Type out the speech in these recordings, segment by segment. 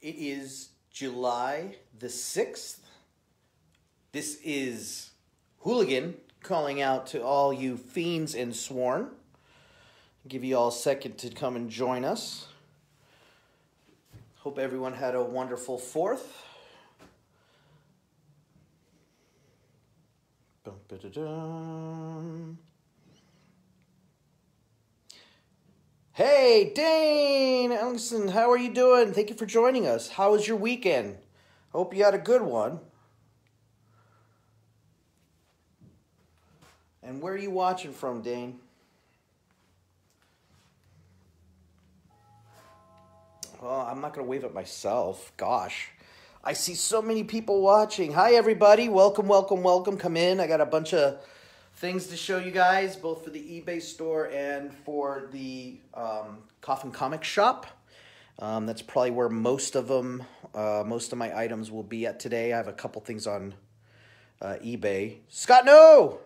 It is July the 6th. This is Hooligan calling out to all you fiends and sworn. I'll give you all a second to come and join us. Hope everyone had a wonderful 4th. Hey, Dane! Allison, how are you doing? Thank you for joining us. How was your weekend? Hope you had a good one. And where are you watching from, Dane? Well, I'm not going to wave at myself. Gosh. I see so many people watching. Hi, everybody. Welcome, welcome, welcome. Come in. I got a bunch of things to show you guys, both for the eBay store and for the Coffin Comics shop. That's probably where most of my items will be at today. I have a couple things on eBay. Scott, no!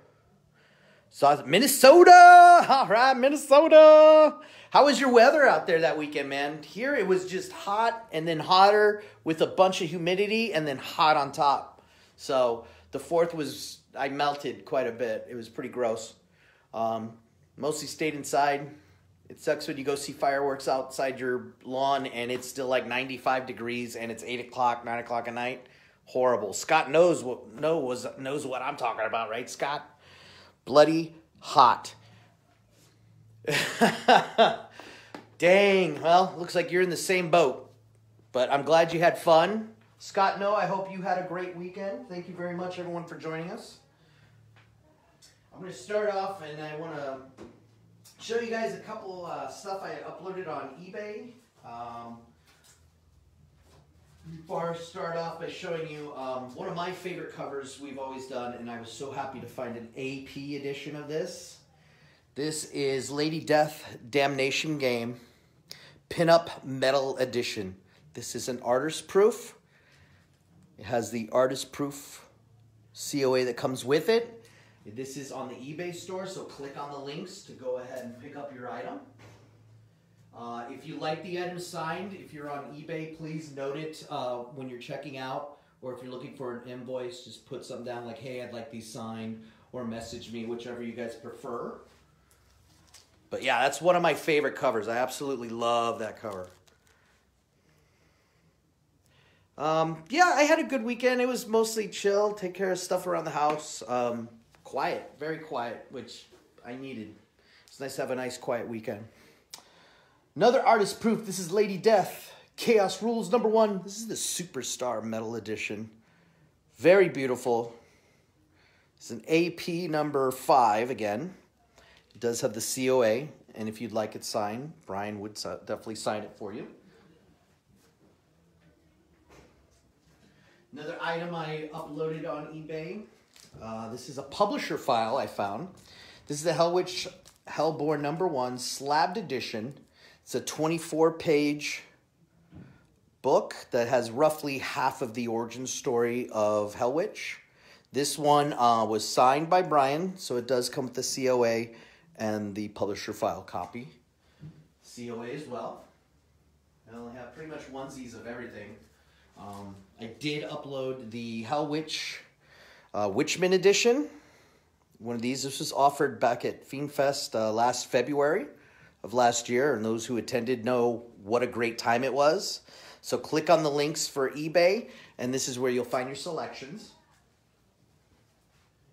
So, Minnesota! All right, Minnesota! How was your weather out there that weekend, man? Here it was just hot and then hotter with a bunch of humidity and then hot on top. So the 4th was... I melted quite a bit. It was pretty gross. Mostly stayed inside. It sucks when you go see fireworks outside your lawn and it's still like 95 degrees and it's 8 o'clock, 9 o'clock at night. Horrible. Scott knows what I'm talking about, right, Scott? Bloody hot. Dang. Well, looks like you're in the same boat. But I'm glad you had fun. Scott, no, I hope you had a great weekend. Thank you very much, everyone, for joining us. I'm going to start off, and I want to show you guys a couple stuff I uploaded on eBay. Before I start off by showing you one of my favorite covers we've always done, and I was so happy to find an AP edition of this. This is Lady Death, Damnation Game, Pinup Metal Edition. This is an artist proof. It has the artist proof COA that comes with it. This is on the eBay store, so click on the links to go ahead and pick up your item. If you like the item signed, if you're on eBay, please note it when you're checking out. Or if you're looking for an invoice, just put something down like, hey, I'd like these signed, or message me, whichever you guys prefer. But yeah, that's one of my favorite covers. I absolutely love that cover. Yeah, I had a good weekend. It was mostly chill, take care of stuff around the house. Quiet, very quiet, which I needed. It's nice to have a nice quiet weekend. Another artist proof. This is Lady Death, Chaos Rules #1. This is the Superstar Metal Edition. Very beautiful. It's an AP #5 again. It does have the COA, and if you'd like it signed, Brian would definitely sign it for you. Another item I uploaded on eBay. This is a publisher file I found. This is the Hellwitch Hellborn #1 slabbed edition. It's a 24-page book that has roughly half of the origin story of Hellwitch. This one was signed by Brian, so it does come with the COA and the publisher file copy. COA as well. I only have pretty much onesies of everything. I did upload the Hellwitch Witchman edition. One of these. This was offered back at Fiendfest last February of last year, and those who attended know what a great time it was. So click on the links for eBay, and this is where you'll find your selections.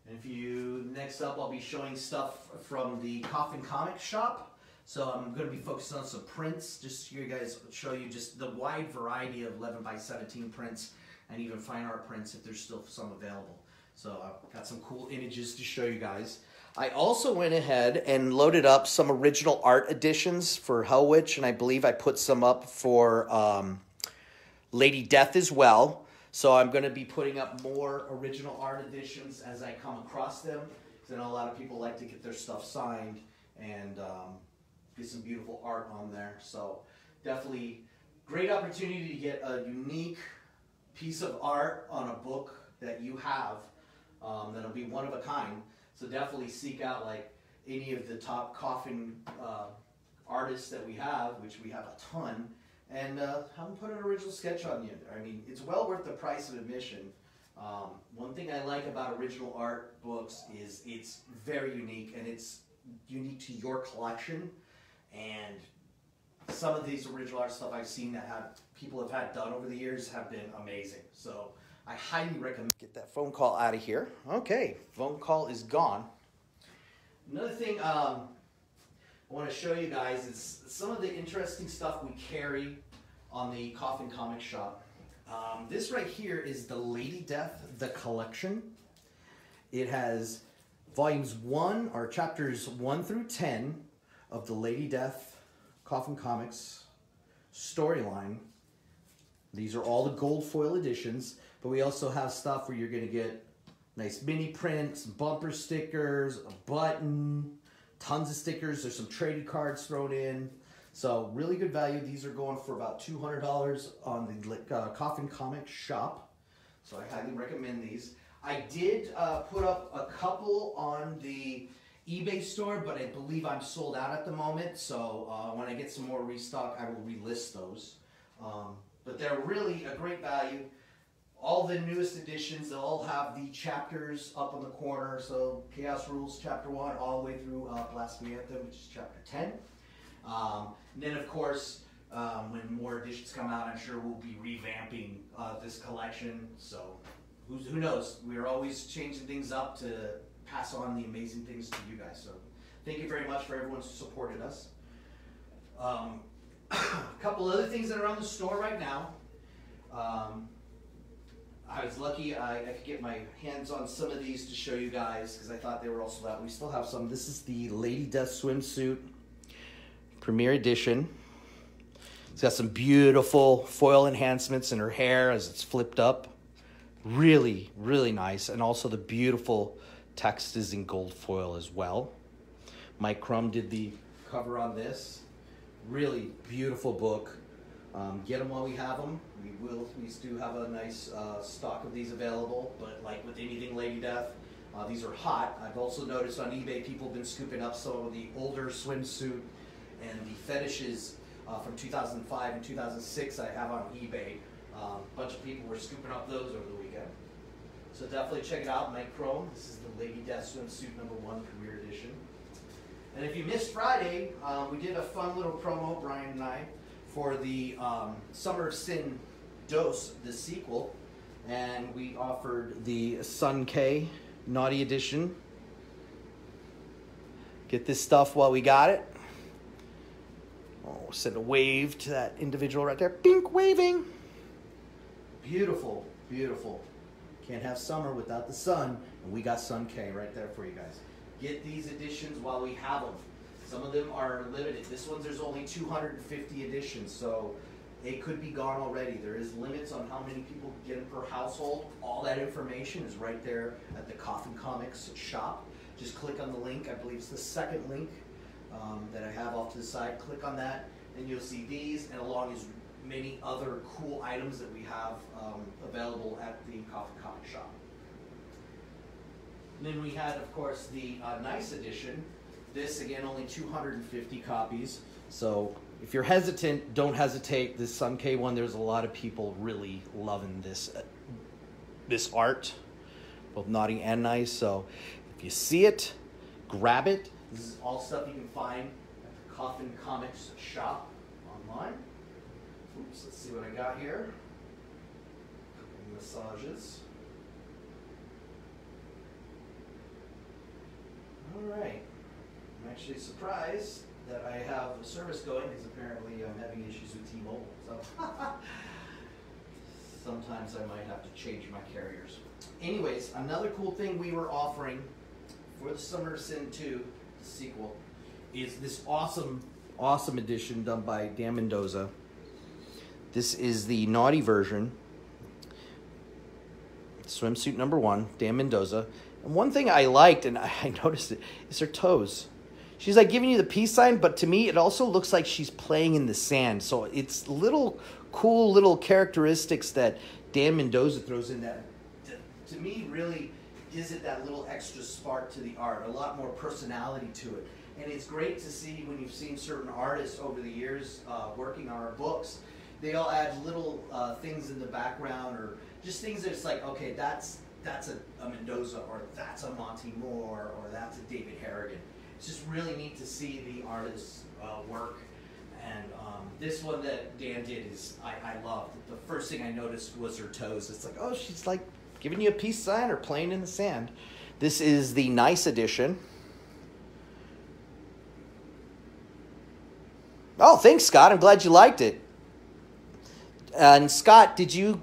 And if you next up, I'll be showing stuff from the Coffin Comics shop. So I'm going to be focusing on some prints, just to show you just the wide variety of 11x17 prints and even fine art prints if there's still some available. So I've got some cool images to show you guys. I also went ahead and loaded up some original art editions for Hellwitch, and I believe I put some up for Lady Death as well. So I'm going to be putting up more original art editions as I come across them, because I know a lot of people like to get their stuff signed and... some beautiful art on there. So definitely great opportunity to get a unique piece of art on a book that you have that'll be one of a kind. So definitely seek out like any of the top coffin artists that we have, which we have a ton, and have them put an original sketch on you. I mean, it's well worth the price of admission. One thing I like about original art books is it's very unique, and it's unique to your collection. And some of these original art stuff I've seen that people have had done over the years have been amazing. So I highly recommend. Get that phone call out of here. Okay, phone call is gone. Another thing I want to show you guys is some of the interesting stuff we carry on the Coffin Comics shop. This right here is the Lady Death, the collection. It has volumes 1, or chapters 1 through 10 of the Lady Death Coffin Comics storyline. These are all the gold foil editions, but we also have stuff where you're going to get nice mini prints, bumper stickers, a button, tons of stickers. There's some trading cards thrown in. So really good value. These are going for about $200 on the Coffin Comics shop. So I highly recommend these. I did put up a couple on the eBay store, but I believe I'm sold out at the moment. So when I get some more restock, I will relist those. But they're really a great value. All the newest editions, they'll all have the chapters up on the corner. So Chaos Rules, Chapter 1, all the way through Blasphemy Anthem, which is Chapter 10. And then, of course, when more editions come out, I'm sure we'll be revamping this collection. So who knows? We're always changing things up to pass on the amazing things to you guys. So thank you very much for everyone who supported us. A couple other things that are on the store right now. I was lucky I could get my hands on some of these to show you guys because I thought they were all sold out. We still have some. This is the Lady Death swimsuit premiere edition. It's got some beautiful foil enhancements in her hair as it's flipped up. Really, really nice. And also the beautiful text is in gold foil as well. Mike Krome did the cover on this. Really beautiful book. Get them while we have them. We do have a nice stock of these available, but like with anything Lady Death, these are hot. I've also noticed on eBay people have been scooping up some of the older swimsuit and the fetishes from 2005 and 2006 I have on eBay. A bunch of people were scooping up those over the weekend. So definitely check it out, Mike Krome. This is the Lady Death swimsuit #1 premiere edition. And if you missed Friday, we did a fun little promo, Brian and I, for the Summer of Sin Deux, the sequel, and we offered the Sun K Naughty Edition. Get this stuff while we got it. Oh, send a wave to that individual right there. Pink waving. Beautiful, beautiful. Can't have summer without the sun, and we got Sun K right there for you guys. Get these editions while we have them. Some of them are limited. This one, there's only 250 editions, so it could be gone already. There is limits on how many people get in per household. All that information is right there at the Coffin Comics shop. Just click on the link. I believe it's the second link that I have off to the side. Click on that, and you'll see these, and along as many other cool items that we have available at the Coffin Comics shop. And then we had, of course, the nice edition. This, again, only 250 copies. So if you're hesitant, don't hesitate. This Sun K one, there's a lot of people really loving this art, both naughty and nice. So if you see it, grab it. This is all stuff you can find at the Coffin Comics shop online. Oops, let's see what I got here. Couple massages. All right. I'm actually surprised that I have a service going because apparently I'm having issues with T-Mobile. So sometimes I might have to change my carriers. Anyways, another cool thing we were offering for the Summer of Sin 2, the sequel, is this awesome, awesome edition done by Dan Mendoza. This is the naughty version. Swimsuit #1, Dan Mendoza. And one thing I liked, and I noticed it, is her toes. She's like giving you the peace sign, but to me, it also looks like she's playing in the sand. So it's little cool little characteristics that Dan Mendoza throws in that, to me, really gives it that little extra spark to the art, a lot more personality to it. And it's great to see when you've seen certain artists over the years working on our books, they all add little things in the background, or just things that's like, okay, that's a Mendoza, or that's a Monty Moore, or that's a David Harrigan. It's just really neat to see the artist's work. And this one that Dan did is, I loved. The first thing I noticed was her toes. It's like, oh, she's like giving you a peace sign or playing in the sand. This is the nice edition. Oh, thanks, Scott. I'm glad you liked it. And Scott, did you,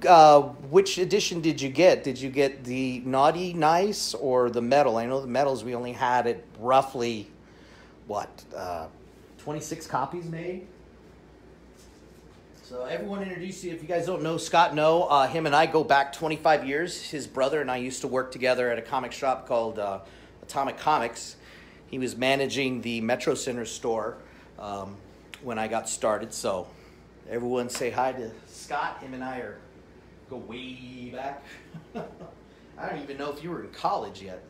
which edition did you get? Did you get the naughty, nice, or the metal? I know the metals, we only had it roughly, what, 26 copies made? So everyone introduced you. If you guys don't know Scott, him and I go back 25 years. His brother and I used to work together at a comic shop called Atomic Comics. He was managing the Metro Center store when I got started, so... Everyone say hi to Scott. Him and I go way back. I don't even know if you were in college yet.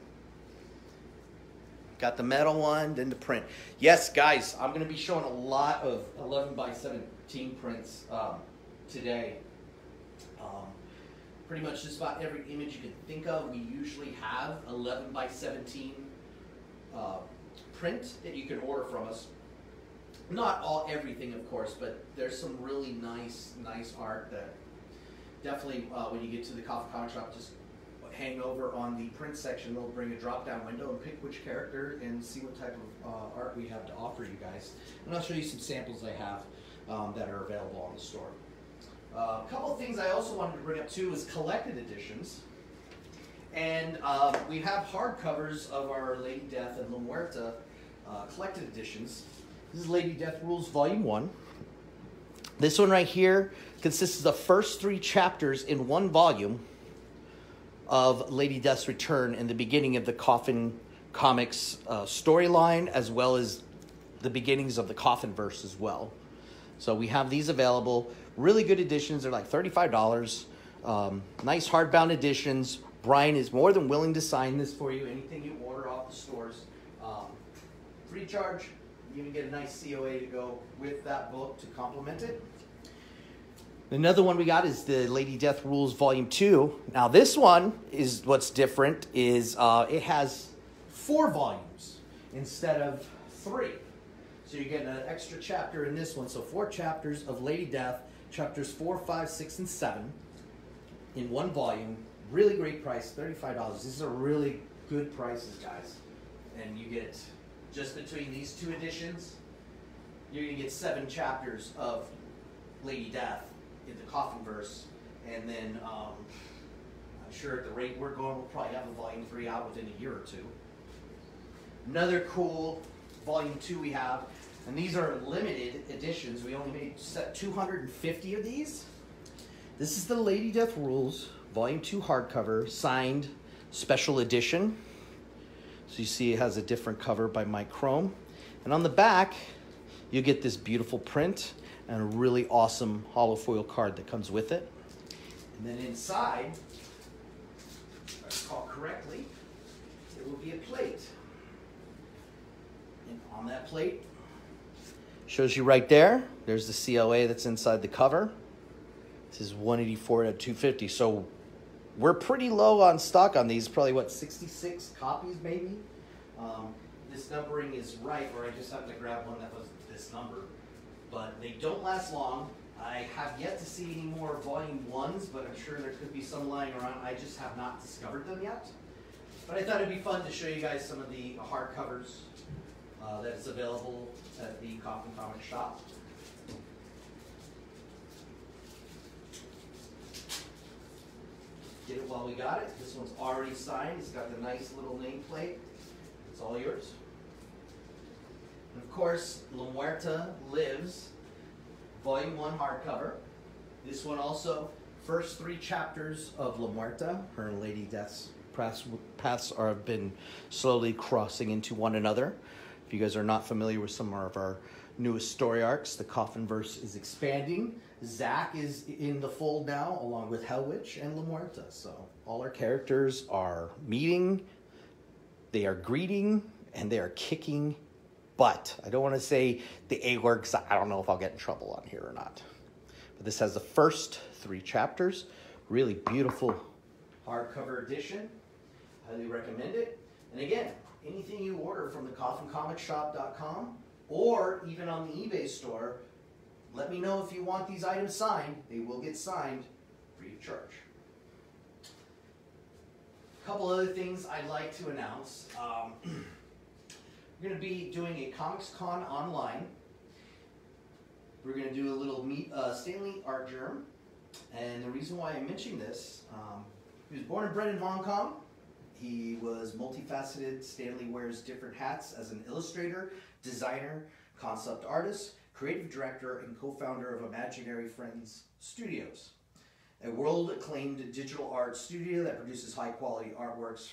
Got the metal one, then the print. Yes, guys, I'm going to be showing a lot of 11x17 prints today. Pretty much just about every image you can think of, we usually have 11x17 print that you can order from us. Not all everything, of course, but there's some really nice art that definitely when you get to the Coffin Comic Shop, just hang over on the print section. They'll bring a drop-down window and pick which character and see what type of art we have to offer you guys. And I'll show you some samples I have that are available on the store. A couple of things I also wanted to bring up too is collected editions. And we have hardcovers of our Lady Death and La Muerta collected editions. This is Lady Death Rules Volume 1. This one right here consists of the first 3 chapters in one volume of Lady Death's return and the beginning of the Coffin Comics storyline, as well as the beginnings of the Coffin verse as well. So we have these available. Really good editions. They're like $35. Nice hardbound editions. Brian is more than willing to sign this for you. Anything you order off the stores. Free charge. You can get a nice COA to go with that book to complement it. Another one we got is the Lady Death Rules Volume 2. Now this one is what's different is it has 4 volumes instead of 3. So you're getting an extra chapter in this one. So 4 chapters of Lady Death, chapters 4, 5, 6, and 7 in one volume. Really great price, $35. This is a really good price, guys. And you get... Just between these 2 editions, you're going to get 7 chapters of Lady Death in the Coffin verse. And then I'm sure at the rate we're going, we'll probably have a Volume 3 out within a year or 2. Another cool Volume 2 we have, and these are limited editions. We only made 250 of these. This is the Lady Death Rules Volume 2 hardcover, signed special edition. So you see it has a different cover by Mike Krome. And on the back, you get this beautiful print and a really awesome hollow foil card that comes with it. And then inside, if I recall correctly, it will be a plate. And on that plate, shows you right there, there's the COA that's inside the cover. This is 184 out of 250. So we're pretty low on stock on these, probably, what, 66 copies, maybe? This numbering is right, where I just happened to grab one that was this number. But they don't last long. I have yet to see any more Volume 1s, but I'm sure there could be some lying around. I just have not discovered them yet. But I thought it'd be fun to show you guys some of the hardcovers that's available at the Coffin Comic Shop. Get it while we got it. This one's already signed. It's got the nice little nameplate. It's all yours. And of course, La Muerta Lives, Volume 1 hardcover. This one also, first 3 chapters of La Muerta. Her and Lady Death's paths have been slowly crossing into one another. If you guys are not familiar with some of our newest story arcs, the Coffin verse is expanding. Zach is in the fold now, along with Hellwitch and La Muerta. So all our characters are meeting, they are greeting, and they are kicking butt. I don't want to say the A word because I don't know if I'll get in trouble on here or not. But this has the first three chapters. Really beautiful hardcover edition. Highly recommend it. And again, anything you order from the coffincomicshop.com or even on the eBay store, let me know if you want these items signed. They will get signed free of charge. A couple other things I'd like to announce. We're going to be doing a Comics Con online. We're going to do a little meet Stanley Artgerm. And the reason why I'm mentioning this, he was born and bred in Hong Kong. He was multifaceted. Stanley wears different hats as an illustrator, designer, concept artist, creative director, and co-founder of Imaginary Friends Studios, a world-acclaimed digital art studio that produces high-quality artworks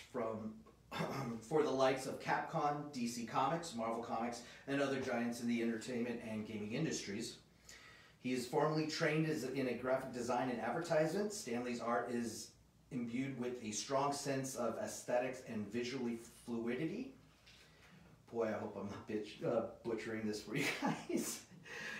for the likes of Capcom, DC Comics, Marvel Comics, and other giants in the entertainment and gaming industries. He is formally trained in graphic design and advertisement. Stanley's art is imbued with a strong sense of aesthetics and visually fluidity. Boy, I hope I'm not butchering this for you guys.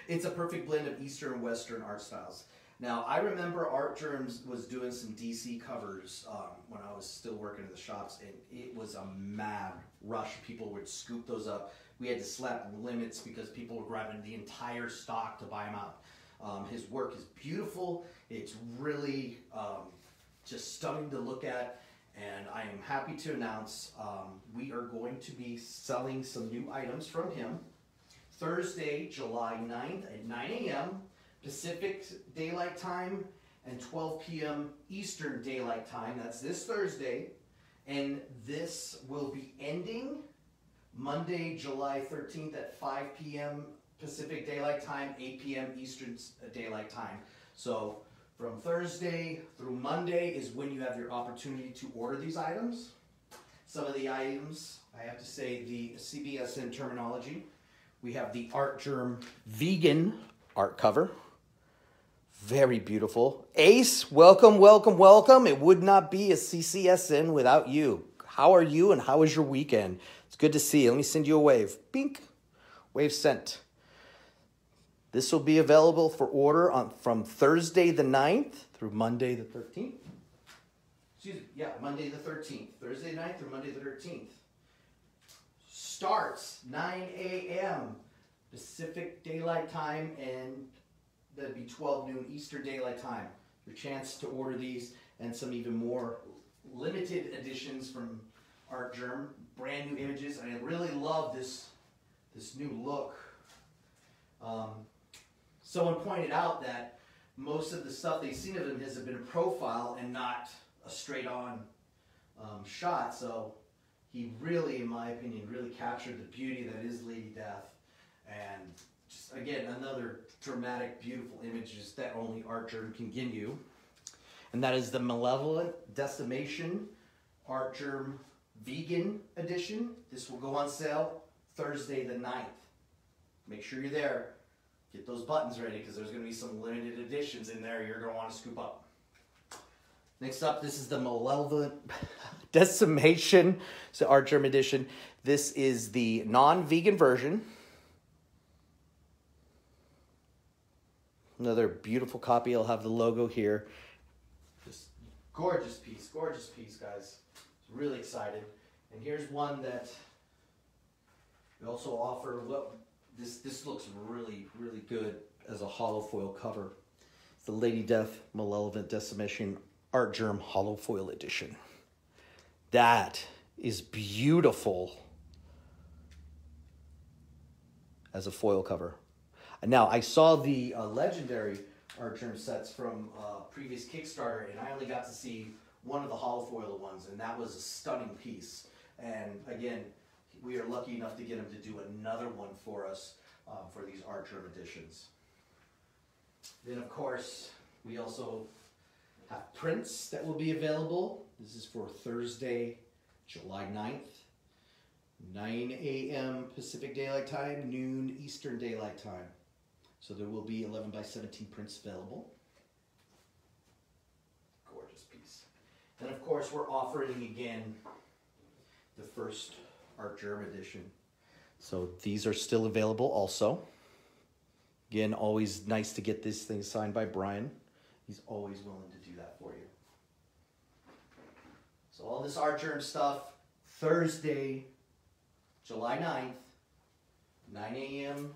It's a perfect blend of Eastern and Western art styles. Now, I remember Artgerm was doing some DC covers when I was still working in the shops, and it was a mad rush. People would scoop those up. We had to slap limits because people were grabbing the entire stock to buy them out. His work is beautiful. It's really just stunning to look at, and I am happy to announce we are going to be selling some new items from him Thursday, July 9th at 9 a.m. Pacific Daylight Time and 12 p.m. Eastern Daylight Time. That's this Thursday, and this will be ending Monday, July 13th at 5 p.m. Pacific Daylight Time, 8 p.m. Eastern Daylight Time. So from Thursday through Monday is when you have your opportunity to order these items. Some of the items, I have to say the CBSN terminology. We have the Artgerm Vegan art cover. Very beautiful. Ace, welcome, welcome, welcome. It would not be a CCSN without you. How are you and how was your weekend? It's good to see you. Let me send you a wave. Bink. Wave sent. This will be available for order from Thursday the 9th through Monday the 13th. Excuse me. Yeah, Monday the 13th. Thursday the 9th through Monday the 13th. Starts 9 a.m. Pacific Daylight Time, and that'd be 12 noon Eastern Daylight Time. Your chance to order these and some even more limited editions from Artgerm, brand new images. I really love this new look. Someone pointed out that most of the stuff they've seen of him has been a profile and not a straight-on shot. So he really, in my opinion, really captured the beauty that is Lady Death. And just, again, another dramatic, beautiful images that only Artgerm can give you. And that is the Malevolent Decimation Artgerm Vegan Edition. This will go on sale Thursday the 9th. Make sure you're there. Get those buttons ready because there's going to be some limited editions in there you're going to want to scoop up. Next up, this is the Malevolent Decimation. It's the Artgerm Edition. This is the non-vegan version. Another beautiful copy. I'll have the logo here. Just gorgeous piece, guys. I'm really excited. And here's one that we also offer. This looks really, really good as a hollow foil cover. It's the Lady Death Malevolent Decimation Artgerm Hollow Foil Edition. That is beautiful as a foil cover. Now, I saw the legendary Artgerm sets from previous Kickstarter, and I only got to see one of the hollow foil ones, and that was a stunning piece. And again, we are lucky enough to get him to do another one for us for these Artgerm editions. Then, of course, we also have prints that will be available. This is for Thursday, July 9th, 9 a.m. Pacific Daylight Time, noon Eastern Daylight Time. So there will be 11 by 17 prints available. Gorgeous piece. And, of course, we're offering, again, the first Artgerm edition. So these are still available also. Again, always nice to get this thing signed by Brian. He's always willing to do that for you. So all this Artgerm stuff, Thursday, July 9th, 9 a.m.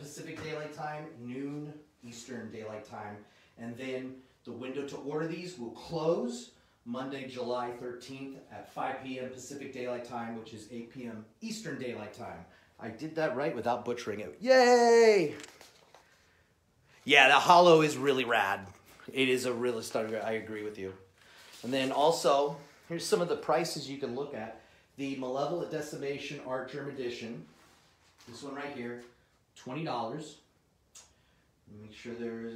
Pacific Daylight Time, noon Eastern Daylight Time. And then the window to order these will close Monday, July 13th at 5 p.m. Pacific Daylight Time, which is 8 p.m. Eastern Daylight Time. I did that right without butchering it. Yay! Yeah, the holo is really rad. It is a real starter. I agree with you. And then also, here's some of the prices you can look at. The Malevolent Decimation Artgerm Edition. This one right here, $20. Make sure there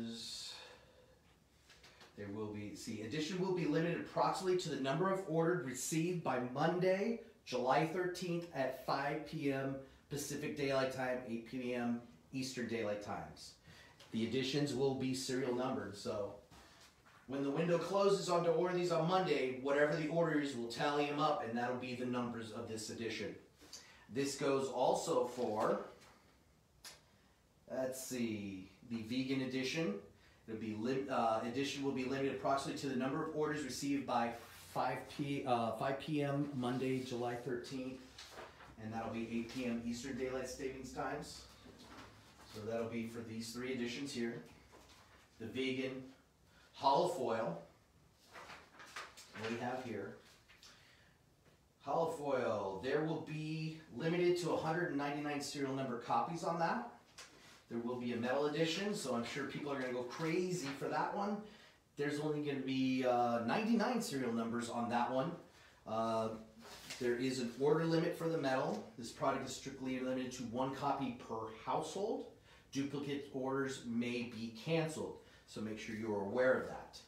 will be, see, edition will be limited approximately to the number of orders received by Monday, July 13th at 5 p.m. Pacific Daylight Time, 8 p.m. Eastern Daylight Times. The editions will be serial numbered, so when the window closes on to order these on Monday, whatever the order is, we'll tally them up, and that'll be the numbers of this edition. This goes also for, let's see, the vegan edition. It'll be edition will be limited approximately to the number of orders received by 5 p.m. Monday, July 13th, and that'll be 8 p.m. Eastern Daylight Savings Times. So that'll be for these three editions here. The vegan hollow foil, what we have here. Hollow foil, there will be limited to 199 serial number copies on that. There will be a metal edition, so I'm sure people are going to go crazy for that one. There's only going to be 99 serial numbers on that one. There is an order limit for the metal. This product is strictly limited to one copy per household. Duplicate orders may be canceled, so make sure you're aware of that.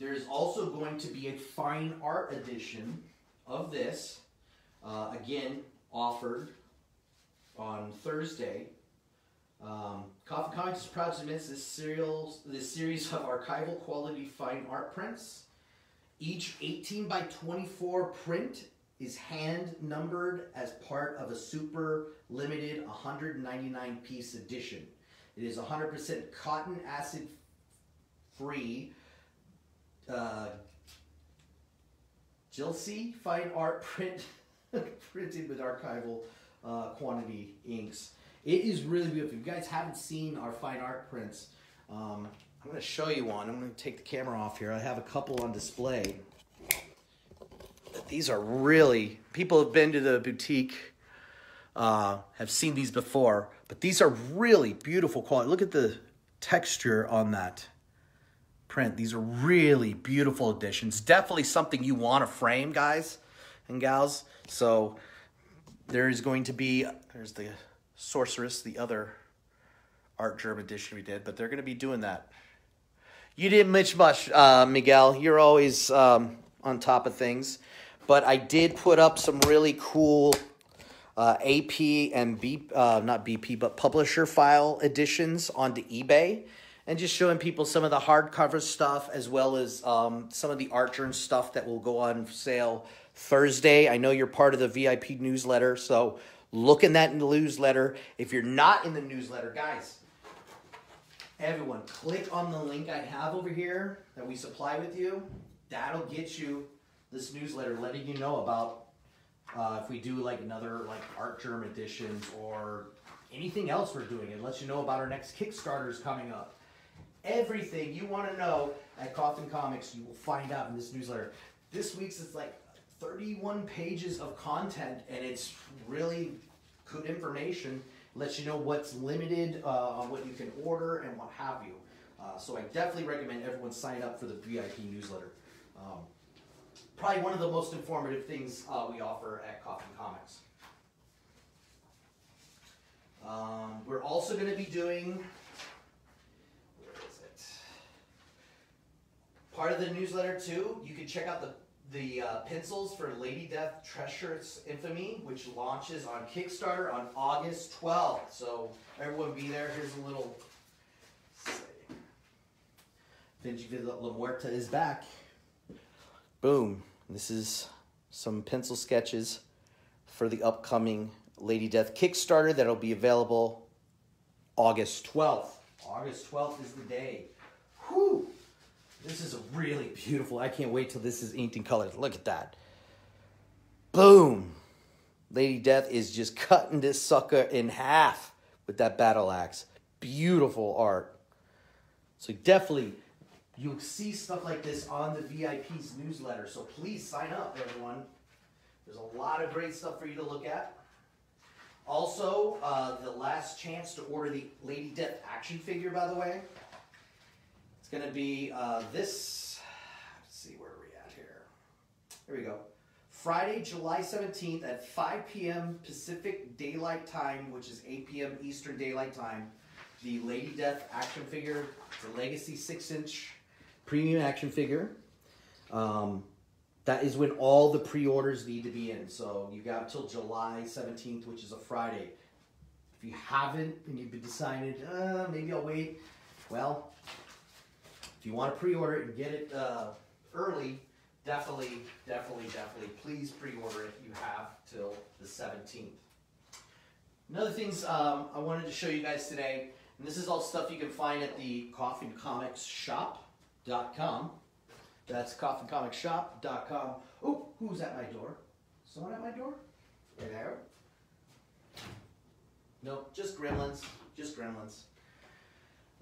There is also going to be a fine art edition of this, again, offered on Thursday. Coffin Comics is proud to miss this series of archival quality fine art prints. Each 18 by 24 print is hand numbered as part of a super limited 199 piece edition. It is 100% cotton acid free Gilsey fine art print printed with archival quantity inks. It is really beautiful. If you guys haven't seen our fine art prints, I'm going to show you one. I'm going to take the camera off here. I have a couple on display. These are really, people have been to the boutique, have seen these before, but these are really beautiful quality. Look at the texture on that print. These are really beautiful editions. Definitely something you want to frame, guys and gals. So there is going to be, there's the Sorceress, the other Artgerm edition we did, but they're going to be doing that. You didn't miss much, Miguel. You're always on top of things. But I did put up some really cool AP and not BP, but publisher file editions onto eBay, and just showing people some of the hardcover stuff as well as some of the Artgerm stuff that will go on sale Thursday. I know you're part of the VIP newsletter, so look in that newsletter. If you're not in the newsletter, guys, everyone, click on the link I have over here that we supply with you. That'll get you this newsletter letting you know about if we do like another like Artgerm editions or anything else we're doing. It lets you know about our next Kickstarters coming up. Everything you want to know at Coffin Comics, you will find out in this newsletter. This week's is like 31 pages of content, and it's really good information. Lets you know what's limited on what you can order and what have you. So I definitely recommend everyone sign up for the VIP newsletter. Probably one of the most informative things we offer at Coffin Comics. We're also going to be doing, where is it? Part of the newsletter too, you can check out the pencils for Lady Death: Treacherous Infamy, which launches on Kickstarter on August 12th. So everyone be there. Here's a little. La Muerta is back. Boom. This is some pencil sketches for the upcoming Lady Death Kickstarter that'll be available August 12th. August 12th is the day. Whew! This is a really beautiful. I can't wait till this is inked in colors. Look at that. Boom! Lady Death is just cutting this sucker in half with that battle axe. Beautiful art. So definitely, you'll see stuff like this on the VIP's newsletter. So please sign up, everyone. There's a lot of great stuff for you to look at. Also, the last chance to order the Lady Death action figure, by the way. It's going to be this. Let's see, where are we at here? Here we go. Friday, July 17th at 5 p.m. Pacific Daylight Time, which is 8 p.m. Eastern Daylight Time. The Lady Death action figure. It's a Legacy 6-inch premium action figure. That is when all the pre-orders need to be in. So you got till July 17th, which is a Friday. If you haven't and you've decided, maybe I'll wait. Well, if you want to pre-order it and get it early, definitely, please pre-order it. You have till the 17th. Another things I wanted to show you guys today, and this is all stuff you can find at the coffincomicsshop.com. That's coffincomicsshop.com. Oh, who's at my door? Someone at my door? Right there? Nope, just gremlins. Just gremlins.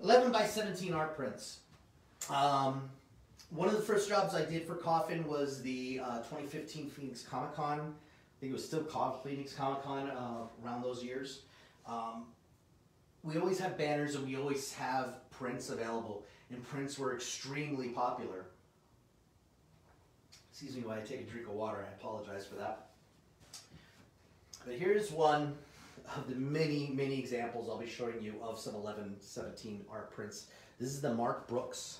11 by 17 art prints. One of the first jobs I did for Coffin was the 2015 Phoenix Comic Con. I think it was still called Phoenix Comic Con around those years. We always have banners and we always have prints available. And prints were extremely popular. Excuse me while I take a drink of water. I apologize for that. But here's one of the many, many examples I'll be showing you of some 11/17 art prints. This is the Mark Brooks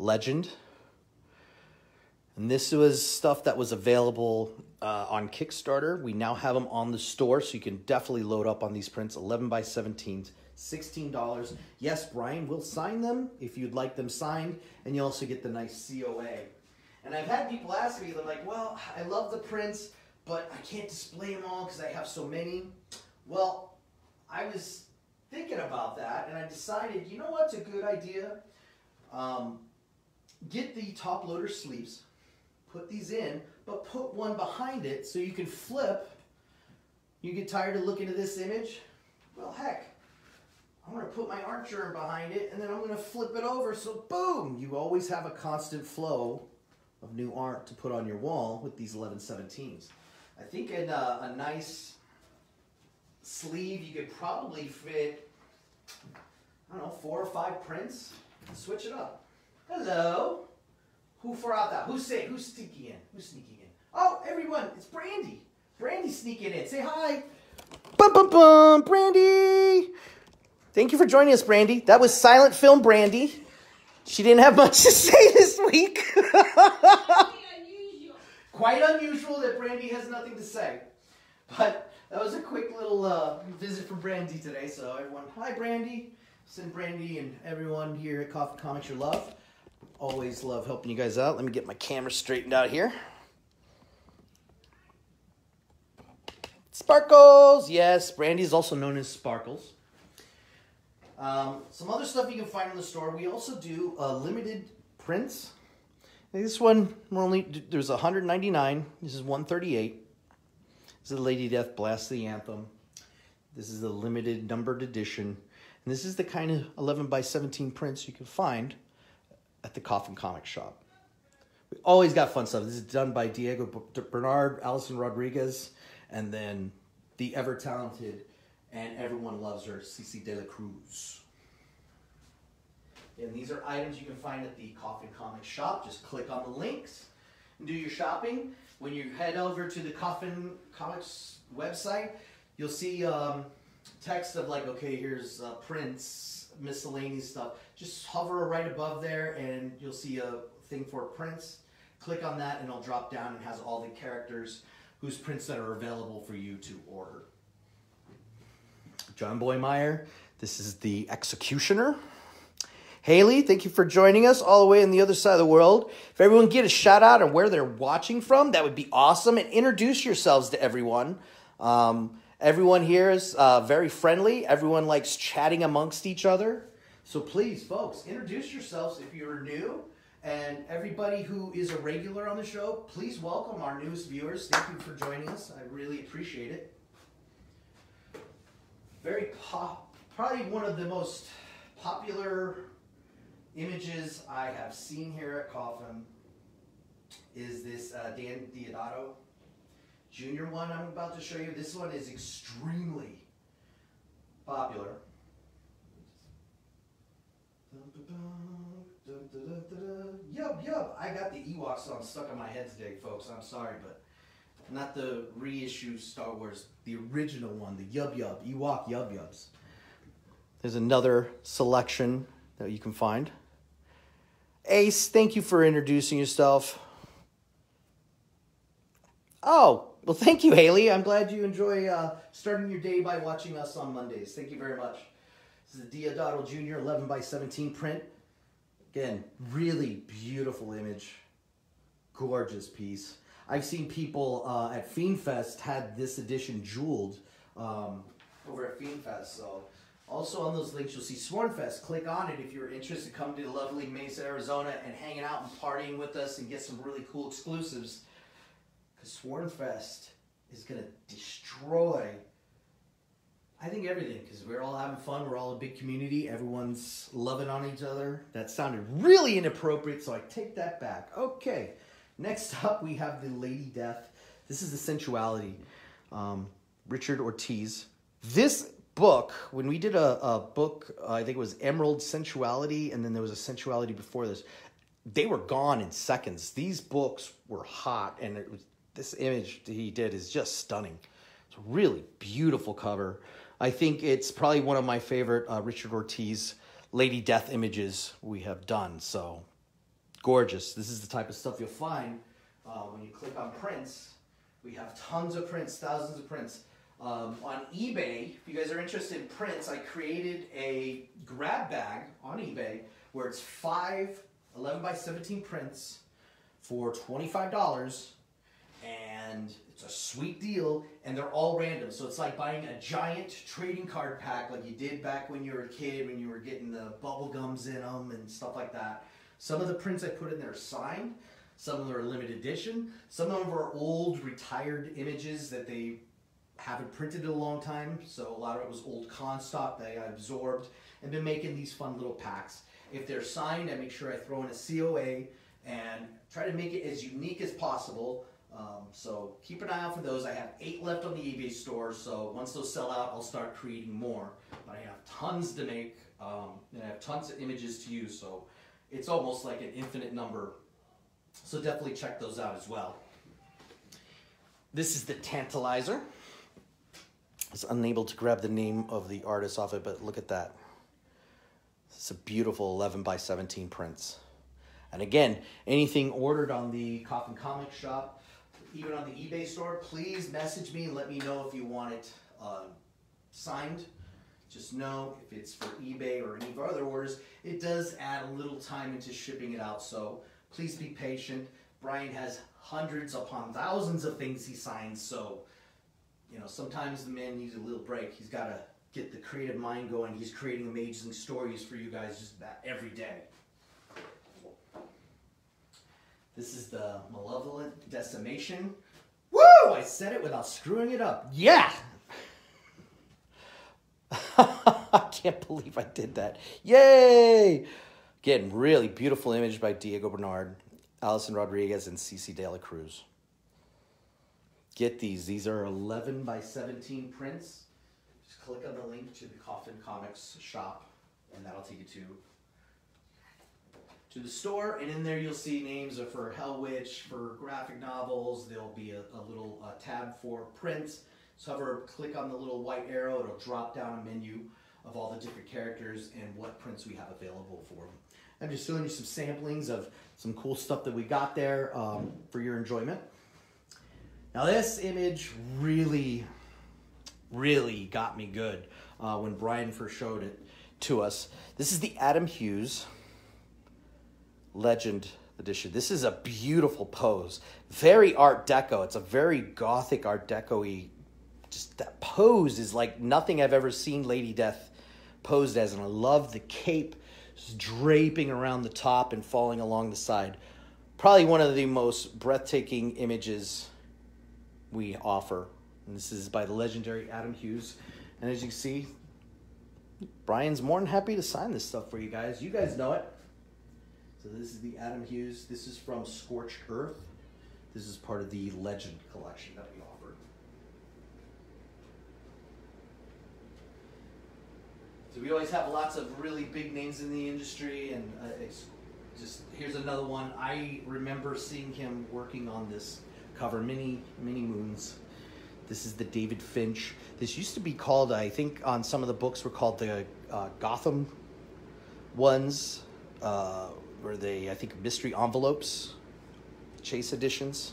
Legend, and this was stuff that was available on Kickstarter. We now have them on the store, so you can definitely load up on these prints. 11 by 17, $16. Yes, Brian will sign them if you'd like them signed, and you also get the nice COA. And I've had people ask me, they're like, well, I love the prints, but I can't display them all because I have so many. Well, I was thinking about that, and I decided, you know what's a good idea? Get the top loader sleeves, put these in, but put one behind it so you can flip. You get tired of looking at this image? Well, heck, I'm going to put my Artgerm behind it, and then I'm going to flip it over, so boom! You always have a constant flow of new art to put on your wall with these 11/17s. I think in a nice sleeve, you could probably fit, I don't know, 4 or 5 prints. Switch it up. Hello. Who for out that? Who's saying? Who's sneaking in? Who's sneaking in? Oh, everyone! It's Brandy. Brandy's sneaking in. Say hi. Bum bum bum. Brandy. Thank you for joining us, Brandy. That was silent film Brandy. She didn't have much to say this week. Quite unusual that Brandy has nothing to say. But that was a quick little visit from Brandy today. So everyone, hi Brandy. Send Brandy and everyone here at Coffin Comics your love. Always love helping you guys out. Let me get my camera straightened out here. Sparkles! Yes, Brandy is also known as Sparkles. Some other stuff you can find in the store. We also do limited prints. This one, there's 199. This is 138. This is the Lady Death Blasphemy Anthem. This is the limited numbered edition. And this is the kind of 11 by 17 prints you can find at the Coffin Comic Shop. We always got fun stuff. This is done by Diego Bernard, Allison Rodriguez, and then the ever-talented, and everyone loves her, CC de la Cruz. And these are items you can find at the Coffin Comics Shop. Just click on the links and do your shopping. When you head over to the Coffin Comics website, you'll see text of like, okay, here's prints, miscellaneous stuff. Just hover right above there and you'll see a thing for prints. Click on that and it'll drop down and has all the characters whose prints that are available for you to order. John Boy Meyer, this is the Executioner. Haley, thank you for joining us all the way on the other side of the world. If everyone get a shout out on where they're watching from, that would be awesome. And introduce yourselves to everyone. Everyone here is very friendly. Everyone likes chatting amongst each other. So please, folks, introduce yourselves if you're new. And everybody who is a regular on the show, please welcome our newest viewers. Thank you for joining us. I really appreciate it. Probably one of the most popular images I have seen here at Coffin is this Dan Diodato Jr. one I'm about to show you. This one is extremely popular. Yup, yup. I got the Ewok song stuck in my head today, folks. I'm sorry, but not the reissue Star Wars, the original one, the Yup, Yup, Ewok Yup, Yups. There's another selection that you can find. Ace, thank you for introducing yourself. Oh, well, thank you, Haley. I'm glad you enjoy starting your day by watching us on Mondays. Thank you very much. This is the Diodato Jr. 11x17 print. Again, really beautiful image, gorgeous piece. I've seen people at Fiendfest had this edition jeweled over at Fiendfest. So, also on those links, you'll see Swornfest. Click on it if you're interested. Come to lovely Mesa, Arizona, and hanging out and partying with us and get some really cool exclusives. Because Swornfest is gonna destroy, I think, everything, because we're all having fun. We're all a big community. Everyone's loving on each other. That sounded really inappropriate, so I take that back. Okay, next up we have the Lady Death. This is the Sensuality. Richard Ortiz. This book, when we did a book, I think it was Emerald Sensuality, and then there was a Sensuality before this. They were gone in seconds. These books were hot, and it was, this image he did is just stunning. It's a really beautiful cover. I think it's probably one of my favorite Richard Ortiz Lady Death images we have done. So gorgeous. This is the type of stuff you'll find when you click on prints. We have tons of prints, thousands of prints. On eBay, if you guys are interested in prints, I created a grab bag on eBay where it's 5 11x17 prints for $25. And it's a sweet deal, and they're all random. So it's like buying a giant trading card pack like you did back when you were a kid, when you were getting the bubble gums in them and stuff like that. Some of the prints I put in there are signed. Some of them are limited edition. Some of them are old, retired images that they haven't printed in a long time. So a lot of it was old con stock that I absorbed and been making these fun little packs. If they're signed, I make sure I throw in a COA and try to make it as unique as possible. So keep an eye out for those. I have 8 left on the eBay store, so once those sell out, I'll start creating more. But I have tons to make, and I have tons of images to use, so it's almost like an infinite number. So definitely check those out as well. This is the Tantalizer. I was unable to grab the name of the artist off it, but look at that. It's a beautiful 11x17 prints. And again, anything ordered on the Coffin Comics shop, even on the eBay store, please message me and let me know if you want it signed. Just know if it's for eBay or any of our other orders, it does add a little time into shipping it out. So please be patient. Brian has hundreds upon thousands of things he signs. So, you know, sometimes the man needs a little break. He's got to get the creative mind going. He's creating amazing stories for you guys just about every day. This is the Malevolent Decimation. Woo! I said it without screwing it up. Yeah! I can't believe I did that. Yay! Again, really beautiful image by Diego Bernard, Allison Rodriguez, and CC de la Cruz. Get these. These are 11x17 prints. Just click on the link to the Coffin Comics shop, and that'll take you to the store, and in there you'll see names for Hellwitch, for graphic novels. There'll be a little tab for prints. So hover, click on the little white arrow, it'll drop down a menu of all the different characters and what prints we have available for them. I'm just showing you some samplings of some cool stuff that we got there for your enjoyment. Now this image really, really got me good when Brian first showed it to us. This is the Adam Hughes Legend edition. This is a beautiful pose. Very Art Deco. It's a very Gothic Art Deco-y just that pose is like nothing I've ever seen Lady Death posed as. And I love the cape just draping around the top and falling along the side. Probably one of the most breathtaking images we offer. And this is by the legendary Adam Hughes. And as you can see, Brian's more than happy to sign this stuff for you guys. You guys know it. So this is the Adam Hughes. This is from Scorched Earth. This is part of the Legend collection that we offered. So we always have lots of really big names in the industry, and it's just, here's another one. I remember seeing him working on this cover many, many moons. This is the David Finch. This used to be called, I think on some of the books were called the Gotham ones, were they, I think, mystery envelopes, Chase editions.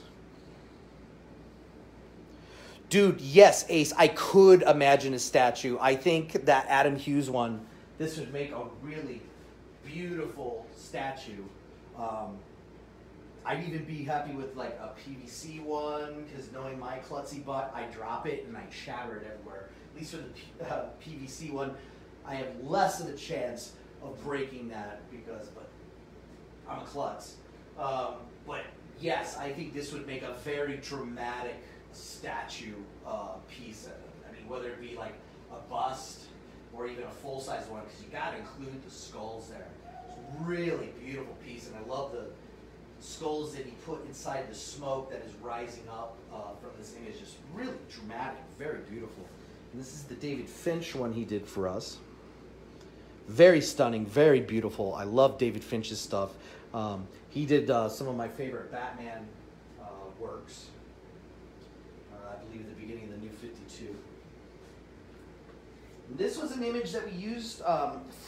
Dude, yes, Ace, I could imagine a statue. I think that Adam Hughes one, this would make a really beautiful statue. I'd even be happy with like a PVC one, because knowing my klutzy butt, I drop it and I shatter it everywhere. At least for the PVC one, I have less of a chance of breaking that because, but I'm a klutz. But yes, I think this would make a very dramatic statue piece. I mean, whether it be like a bust or even a full-size one, because you got to include the skulls there. It's a really beautiful piece, and I love the skulls that he put inside the smoke that is rising up from this image. Just really dramatic, very beautiful. And this is the David Finch one he did for us. Very stunning, very beautiful. I love David Finch's stuff. He did some of my favorite Batman works. I believe at the beginning of the New 52. This was an image that we used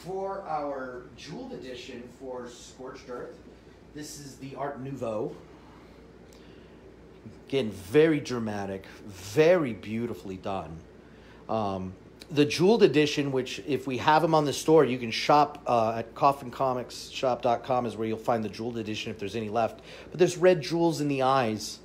for our jeweled edition for Scorched Earth. This is the Art Nouveau. Again, very dramatic, very beautifully done. The jeweled edition, which if we have them on the store, you can shop at coffincomicsshop.com is where you'll find the jeweled edition if there's any left. But there's red jewels in the eyes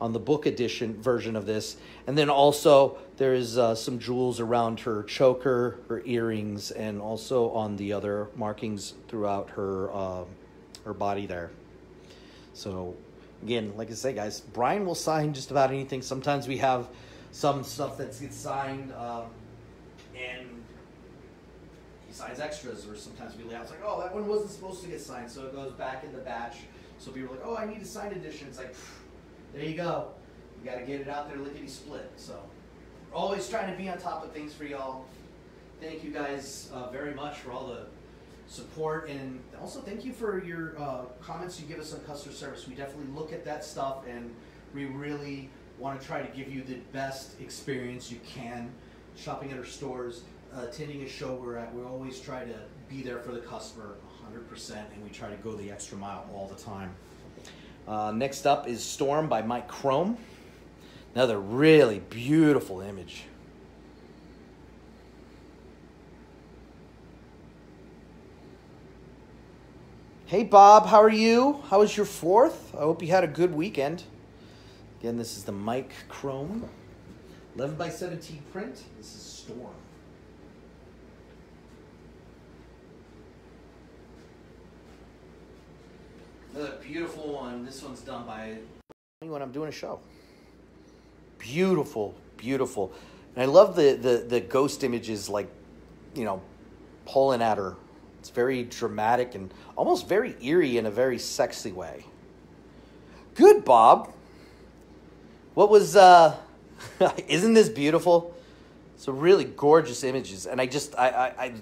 on the book edition version of this. And then also there is some jewels around her choker, her earrings, and also on the other markings throughout her her body there. So again, like I say, guys, Brian will sign just about anything. Sometimes we have some stuff that gets signed and he signs extras, or sometimes we lay out, it's like, oh, that one wasn't supposed to get signed, so it goes back in the batch. So people are like, oh, I need a signed edition. It's like, there you go. You got to get it out there lickety-split. So we're always trying to be on top of things for y'all. Thank you guys very much for all the support, and also thank you for your comments you give us on customer service. We definitely look at that stuff, and we really want to try to give you the best experience you can shopping at our stores, attending a show we're at. We always try to be there for the customer 100%, and we try to go the extra mile all the time. Next up is Storm by Mike Krome. Another really beautiful image. Hey Bob, how are you? How was your fourth? I hope you had a good weekend. Again, this is the Mike Krome 11x17 print. This is Storm. Another beautiful one. This one's done by when I'm doing a show. Beautiful, beautiful. And I love the ghost images, like, you know, pulling at her. It's very dramatic and almost very eerie in a very sexy way. Good, Bob. What was, isn't this beautiful? So really gorgeous images. And I just, the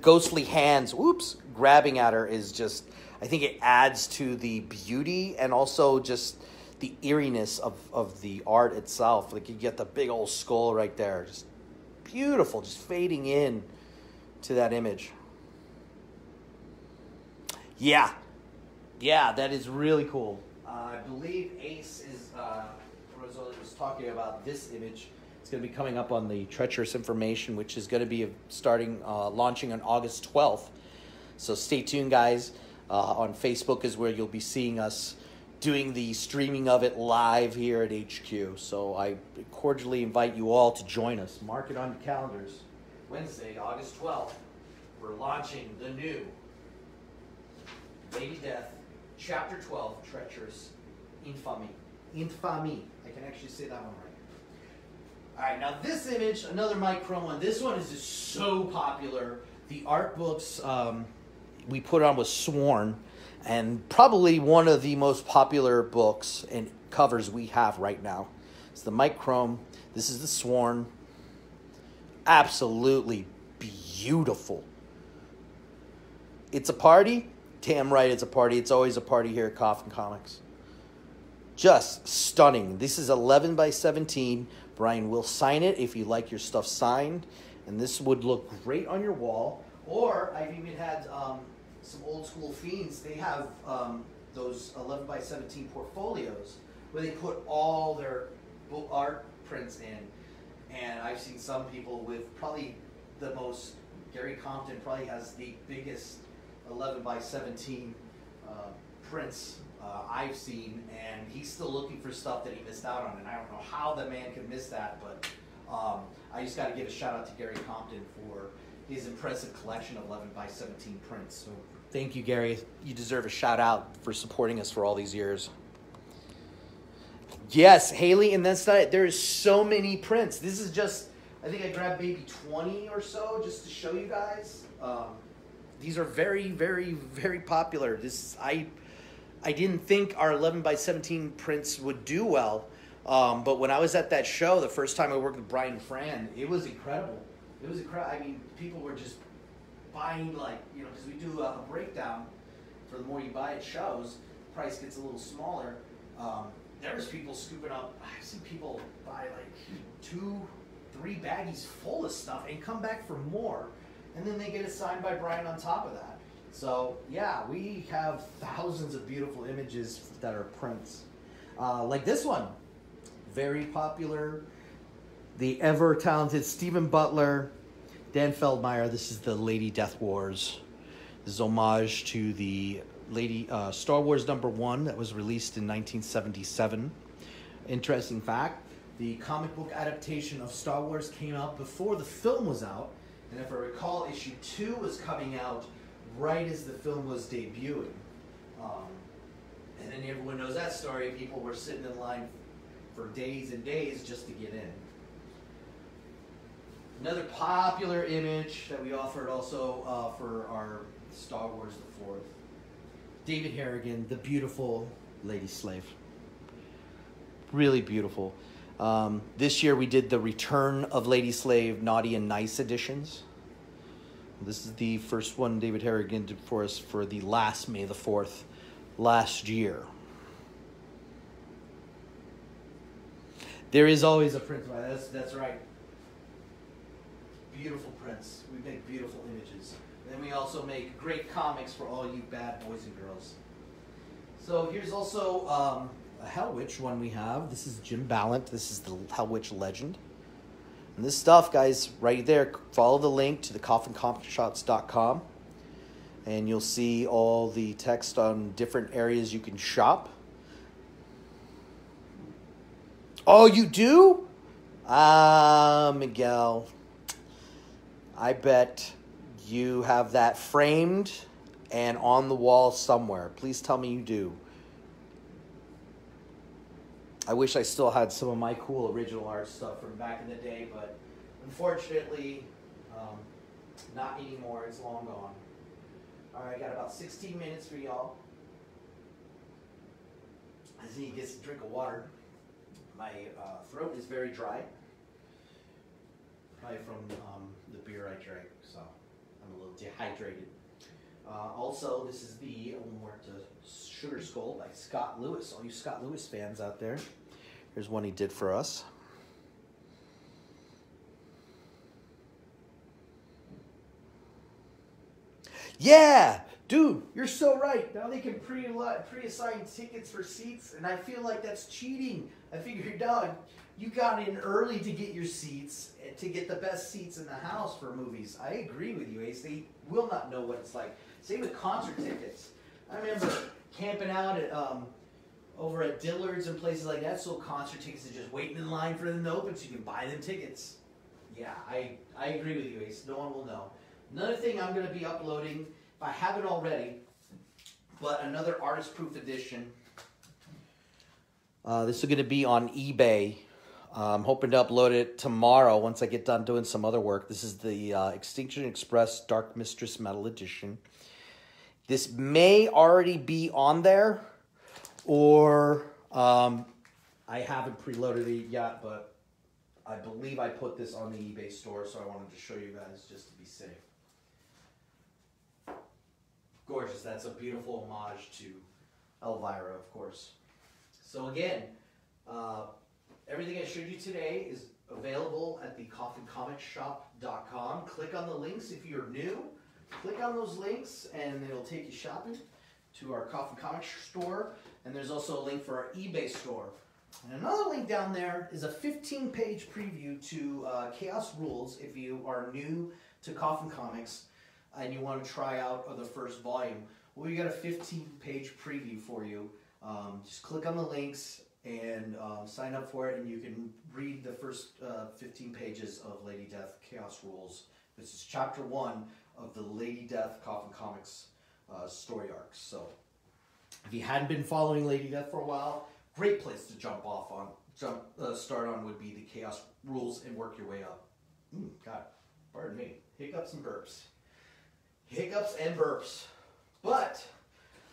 ghostly hands, whoops, grabbing at her is just, I think it adds to the beauty and also just the eeriness of the art itself. Like you get the big old skull right there. Just beautiful, just fading in to that image. Yeah, yeah, that is really cool. I believe Ace is, Rosalie was talking about this image. It's going to be coming up on the Treacherous Information, which is going to be starting, launching on August 12th. So stay tuned, guys. On Facebook is where you'll be seeing us doing the streaming of it live here at HQ. So I cordially invite you all to join us. Mark it on your calendars. Wednesday, August 12th, we're launching the new Lady Death, Chapter 12, Treacherous Infamy. Infamy. I can actually say that one right. All right, now this image, another Mike Krome one. This one is just so popular. The art books we put on was Sworn, and probably one of the most popular books and covers we have right now. It's the Mike Krome. This is the Sworn. Absolutely beautiful. It's a party. Damn right it's a party. It's always a party here at Coffin Comics. Just stunning. This is 11 by 17. Brian will sign it if you like your stuff signed. And this would look great on your wall. Or I've even had some old school fiends. They have those 11 by 17 portfolios where they put all their art prints in. And I've seen some people with probably the most, Gary Compton probably has the biggest 11 by 17 prints I've seen, and he's still looking for stuff that he missed out on, and I don't know how the man could miss that, but I just got to give a shout out to Gary Compton for his impressive collection of 11 by 17 prints. So thank you, Gary. You deserve a shout out for supporting us for all these years. Yes, Haley, and that's not it. There is so many prints. This is just, I think I grabbed maybe 20 or so just to show you guys. These are very, very, very popular. This I didn't think our 11 by 17 prints would do well, but when I was at that show, the first time I worked with Brian Fran, it was incredible. It was incredible. I mean, people were just buying, like, you know, because we do a breakdown for the more you buy at shows, the price gets a little smaller. There was people scooping up. I've seen people buy like 2, 3 baggies full of stuff and come back for more, and then they get it signed by Brian on top of that. So, yeah, we have thousands of beautiful images that are prints. Like this one, very popular. The ever-talented Stephen Butler, Dan Feldmeyer. This is the Lady Death Wars. This is homage to the Lady Star Wars #1 that was released in 1977. Interesting fact, the comic book adaptation of Star Wars came out before the film was out. And if I recall, issue 2 was coming out right as the film was debuting. And then everyone knows that story. People were sitting in line for days and days just to get in. Another popular image that we offered also for our Star Wars IV. David Harrigan, the beautiful Lady Slave. Really beautiful. This year we did the Return of Lady Slave Naughty and Nice editions. This is the first one David Harrigan did for us for the last May the 4th last year. There is always a print. That's right. Beautiful prints. We make beautiful images. And then we also make great comics for all you bad boys and girls. So here's also a Hellwitch one we have. This is Jim Ballant. This is the Hellwitch Legend. And this stuff, guys, right there, follow the link to the coffincomixshops.com, and you'll see all the text on different areas you can shop. Oh, you do? Ah, Miguel, I bet you have that framed and on the wall somewhere. Please tell me you do. I wish I still had some of my cool original art stuff from back in the day, but unfortunately, not anymore. It's long gone. All right, I got about 16 minutes for y'all. I just need to get a drink of water. My throat is very dry, probably from the beer I drank, so I'm a little dehydrated. Also, this is the La Muerta Sugar Skull by Scott Lewis. All you Scott Lewis fans out there, here's one he did for us. Yeah, dude, you're so right. Now they can pre-assign tickets for seats, and I feel like that's cheating. I figured, Doug, you got in early to get your seats, to get the best seats in the house for movies. I agree with you, Ace. They will not know what it's like. Same with concert tickets. I remember camping out at over at Dillard's and places like that, sold concert tickets and just waiting in line for them to open so you can buy them tickets. Yeah, I agree with you, Ace. No one will know. Another thing I'm going to be uploading, if I haven't already, but another artist-proof edition. This is going to be on eBay. I'm hoping to upload it tomorrow once I get done doing some other work. This is the Extinction Express Dark Mistress Metal Edition. This may already be on there, or I haven't preloaded it yet, but I believe I put this on the eBay store, so I wanted to show you guys just to be safe. Gorgeous. That's a beautiful homage to Elvira, of course. So again, everything I showed you today is available at the coffincomicsshop.com. Click on the links if you're new. Click on those links and it'll take you shopping to our Coffin Comics store. And there's also a link for our eBay store. And another link down there is a 15-page preview to Chaos Rules if you are new to Coffin Comics and you want to try out the first volume. We got a 15-page preview for you. Just click on the links and sign up for it, and you can read the first 15 pages of Lady Death: Chaos Rules. This is chapter 1 of the Lady Death Coffin Comics story arcs. So if you hadn't been following Lady Death for a while, great place to jump off on. Start on would be the Chaos Rules and work your way up. God, pardon me. Hiccups and burps. Hiccups and burps. But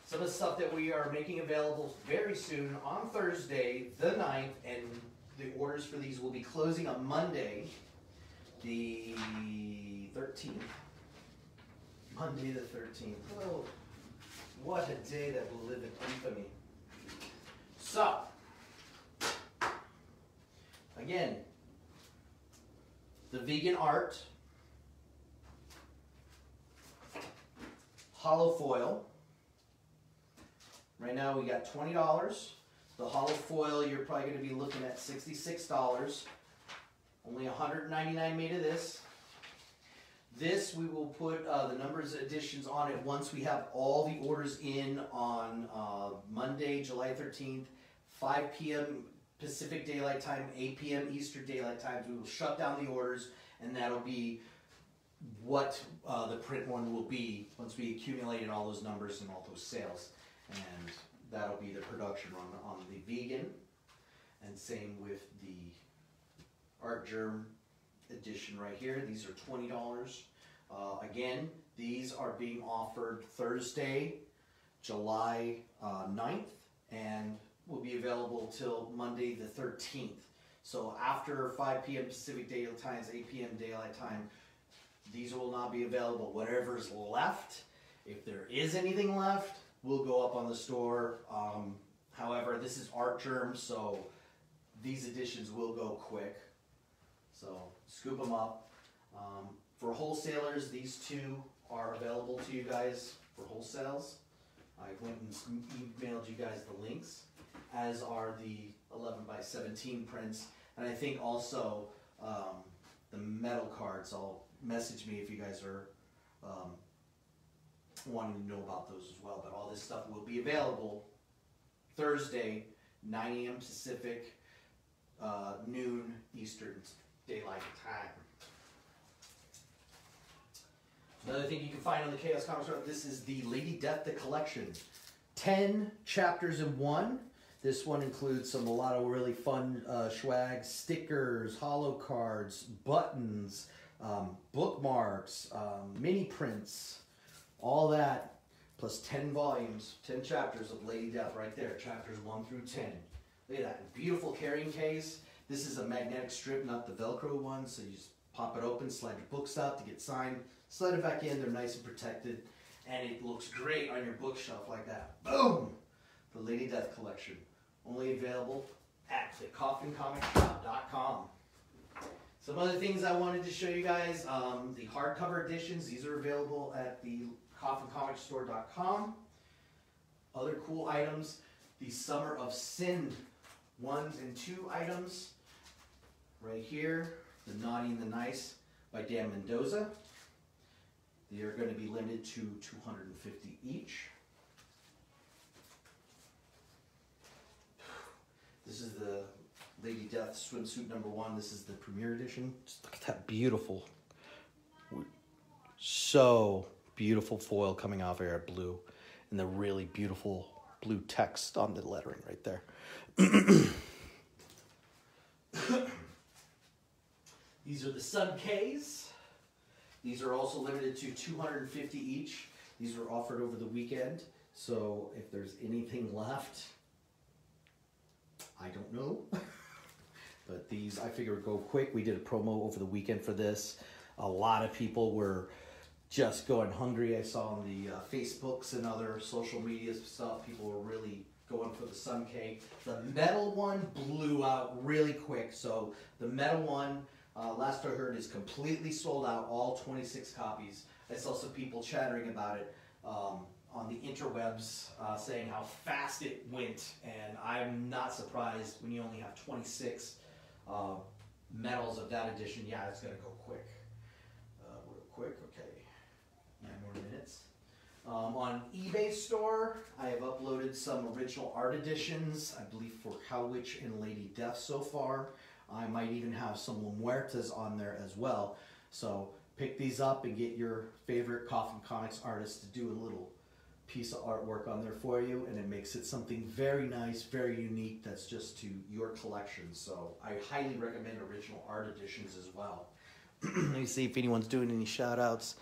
some of the stuff that we are making available very soon on Thursday the 9th, and the orders for these will be closing on Monday the 13th. Monday the 13th. Oh, what a day that will live in infamy. So, again, the vegan art, hollow foil. Right now we got $20. The hollow foil, you're probably going to be looking at $66. Only 199 made of this. This we will put the numbers additions on it once we have all the orders in on Monday, July 13th. 5 p.m. Pacific Daylight Time, 8 p.m. Eastern Daylight Time. We will shut down the orders, and that'll be what the print one will be once we accumulate in all those numbers and all those sales. And that'll be the production on the vegan, and same with the Artgerm edition right here. These are $20. Again, these are being offered Thursday, July 9th, and will be available till Monday the 13th. So after 5 p.m. Pacific Daylight Time, 8 p.m. Daylight Time, these will not be available. Whatever's left, if there is anything left, will go up on the store. However, this is Artgerm, so these editions will go quick. So scoop them up. For wholesalers, these two are available to you guys for wholesales. I went and emailed you guys the links, as are the 11x17 prints. And I think also the metal cards. I'll message me if you guys are wanting to know about those as well. But all this stuff will be available Thursday, 9 a.m. Pacific, noon Eastern Daylight Time. Another thing you can find on the Chaos Comics, this is the Lady Death, the collection. 10 chapters in one. This one includes a lot of really fun swag, stickers, holo cards, buttons, bookmarks, mini prints, all that, plus 10 volumes, 10 chapters of Lady Death right there, chapters 1 through 10. Look at that, beautiful carrying case. This is a magnetic strip, not the Velcro one, so you just pop it open, slide your books out to get signed, slide it back in, they're nice and protected, and it looks great on your bookshelf like that. Boom! The Lady Death collection, only available at the coffincomicsshop.com. Some other things I wanted to show you guys, the hardcover editions, these are available at the coffincomicsstore.com. Other cool items, the Summer of Sin 1 and 2 items, right here, The Naughty and the Nice by Dan Mendoza. They are going to be limited to 250 each. swimsuit #1. This is the premiere edition. Just look at that beautiful, so beautiful foil coming off Air Blue, and the really beautiful blue text on the lettering right there. These are the Sun K's. These are also limited to 250 each. These were offered over the weekend, so if there's anything left, I don't know. But these, I figure, go quick. We did a promo over the weekend for this. A lot of people were just going hungry. I saw on the Facebooks and other social media stuff, people were really going for the Sun K. The metal one blew out really quick. So the metal one, last I heard, is completely sold out, all 26 copies. I saw some people chattering about it on the interwebs, saying how fast it went, and I'm not surprised when you only have 26 medals of that edition. Yeah, it's going to go quick. Real quick, okay. 9 more minutes. On eBay store, I have uploaded some original art editions, I believe for Hellwitch and Lady Death so far. I might even have some La Muertas on there as well. So pick these up and get your favorite Coffin Comics artist to do a little piece of artwork on there for you, and it makes it something very nice, very unique, that's just to your collection. So I highly recommend original art editions as well. Let me see if anyone's doing any shout outs.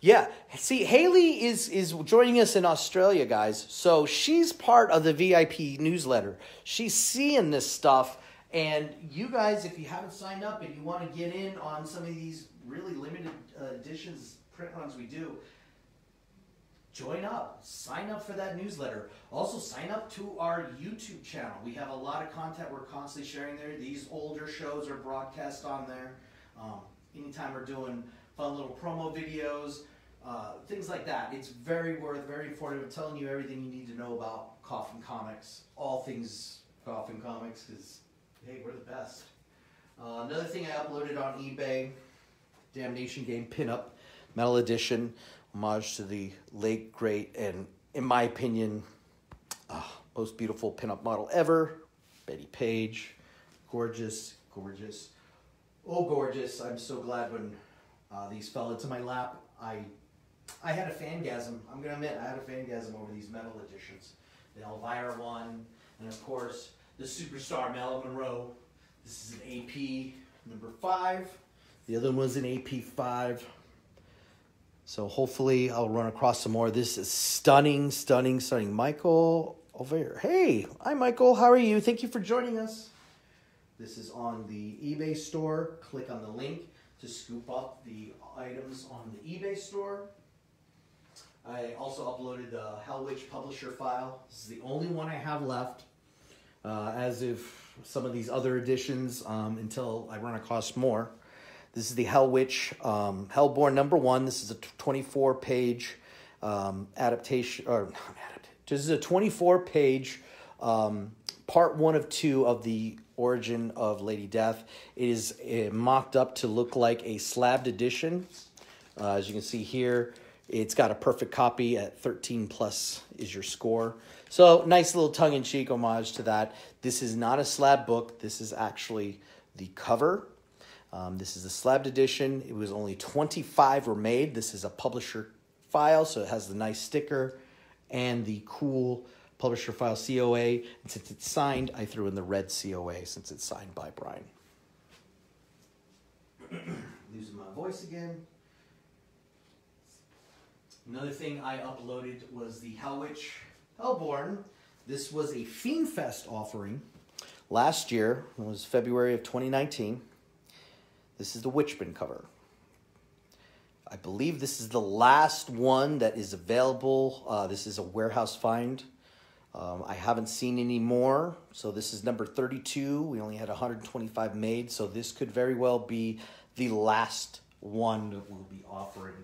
Yeah, see, Haley is joining us in Australia, guys. So she's part of the VIP newsletter. She's seeing this stuff. And you guys, if you haven't signed up and you want to get in on some of these really limited editions, print-ons we do, join up. Sign up for that newsletter. Also, sign up to our YouTube channel. We have a lot of content we're constantly sharing there. These older shows are broadcast on there. Anytime we're doing fun little promo videos, things like that. It's very informative. I'm telling you everything you need to know about Coffin Comics. All things Coffin Comics, because, hey, we're the best. Another thing I uploaded on eBay, Damnation Game pinup, metal edition, homage to the late, great, and in my opinion, most beautiful pinup model ever, Betty Page. Gorgeous, gorgeous. Oh, gorgeous. I'm so glad when these fell into my lap. I had a fangasm. I'm going to admit, I had a fangasm over these metal editions. The Elvira one, and of course, the superstar Marilyn Monroe. This is an AP #5. The other one's an AP 5. So hopefully I'll run across some more. This is stunning, stunning, stunning. Michael over here. Hey, hi Michael, how are you? Thank you for joining us. This is on the eBay store. Click on the link to scoop up the items on the eBay store. I also uploaded the Hellwitch publisher file. This is the only one I have left, as if some of these other editions, until I run across more. This is the Hellwitch, Hellborn #1. This is a 24-page adaptation, or not adaptation. This is a 24-page part 1 of 2 of the origin of Lady Death. It is mocked up to look like a slabbed edition. As you can see here, it's got a perfect copy at 13+ is your score. So nice little tongue-in-cheek homage to that. This is not a slab book. This is actually the cover. This is the slabbed edition. It was only 25 were made. This is a publisher file, so it has the nice sticker and the cool publisher file COA. And since it's signed, I threw in the red COA since it's signed by Brian. Losing my voice again. Another thing I uploaded was the Hellwitch Hellborn. This was a Fiendfest offering. Last year, it was February of 2019. This is the Witchman cover. I believe this is the last one that is available. This is a warehouse find. I haven't seen any more. So this is number 32. We only had 125 made. So this could very well be the last one that we'll be offering,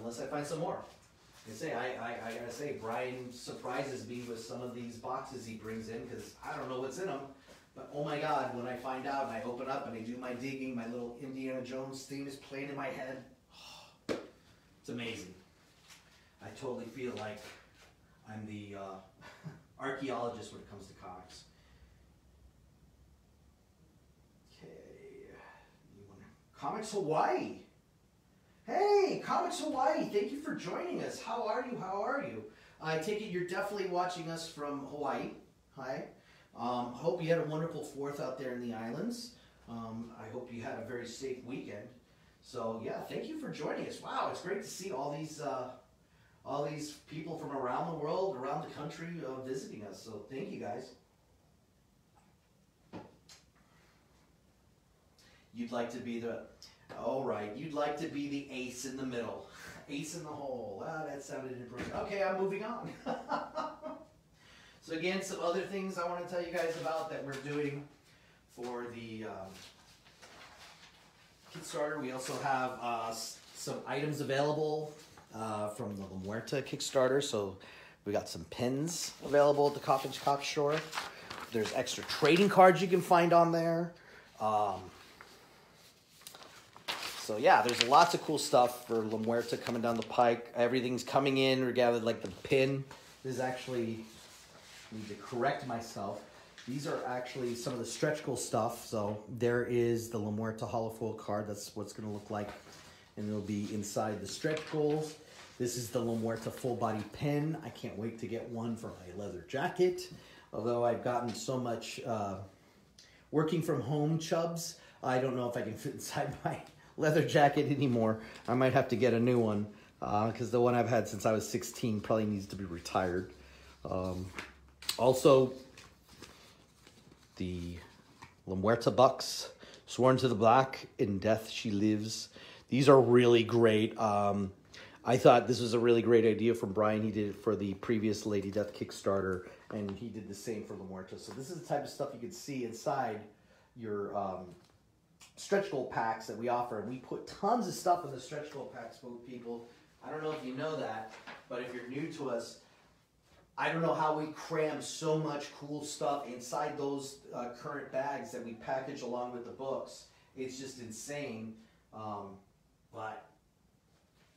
unless I find some more. I gotta say, Brian surprises me with some of these boxes he brings in, because I don't know what's in them. But oh my God, when I find out and I open up and I do my digging, my little Indiana Jones theme is playing in my head. Oh, it's amazing. I totally feel like I'm the archaeologist when it comes to comics. Okay, Comics Hawaii. Hey, Comics Hawaii, thank you for joining us. How are you? How are you? I take it you're definitely watching us from Hawaii. Hi. Hope you had a wonderful Fourth out there in the islands. I hope you had a very safe weekend. So yeah, thank you for joining us. Wow, it's great to see all these people from around the world, around the country visiting us. So thank you guys. You'd like to be the, all right, you'd like to be the ace in the middle. Ace in the hole. Ah, that sounded impressive. Okay, I'm moving on. So again, some other things I want to tell you guys about that we're doing for the Kickstarter. We also have some items available from the La Muerta Kickstarter. So we got some pins available at the Coffin Cop Shore. There's extra trading cards you can find on there. So yeah, there's lots of cool stuff for La Muerta coming down the pike. Everything's coming in. We're gathered like the pin. This is actually, I need to correct myself. These are actually some of the stretch goal stuff. So there is the La Muerta holofoil card. That's what's going to look like. And it'll be inside the stretch goals. This is the La Muerta full body pen. I can't wait to get one for my leather jacket. Although I've gotten so much working from home chubs, I don't know if I can fit inside my leather jacket anymore. I might have to get a new one because the one I've had since I was 16 probably needs to be retired. Also, the La Muerta Bucks, Sworn to the Black, In Death She Lives. These are really great. I thought this was a really great idea from Brian. He did it for the previous Lady Death Kickstarter, and he did the same for La Muerta. So this is the type of stuff you can see inside your stretch goal packs that we offer. And we put tons of stuff in the stretch goal packs, both people. I don't know if you know that, but if you're new to us, I don't know how we cram so much cool stuff inside those current bags that we package along with the books. It's just insane. But